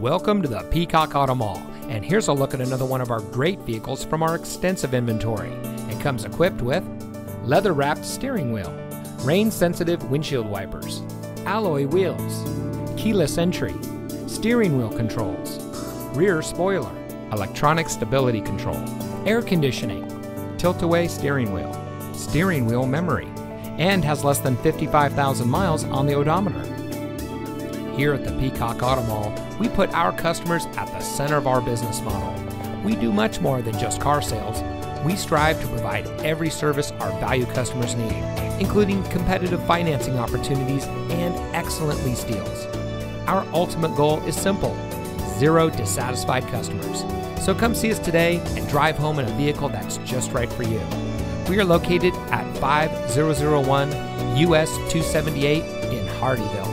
Welcome to the Peacock Auto Mall, and here's a look at another one of our great vehicles from our extensive inventory. It comes equipped with leather-wrapped steering wheel, rain-sensitive windshield wipers, alloy wheels, keyless entry, steering wheel controls, rear spoiler, electronic stability control, air conditioning, tilt-away steering wheel memory, and has less than 55,000 miles on the odometer. Here at the Peacock Auto Mall, we put our customers at the center of our business model. We do much more than just car sales. We strive to provide every service our valued customers need, including competitive financing opportunities and excellent lease deals. Our ultimate goal is simple: zero dissatisfied customers. So come see us today and drive home in a vehicle that's just right for you. We are located at 5001 US 278 in Hardeeville.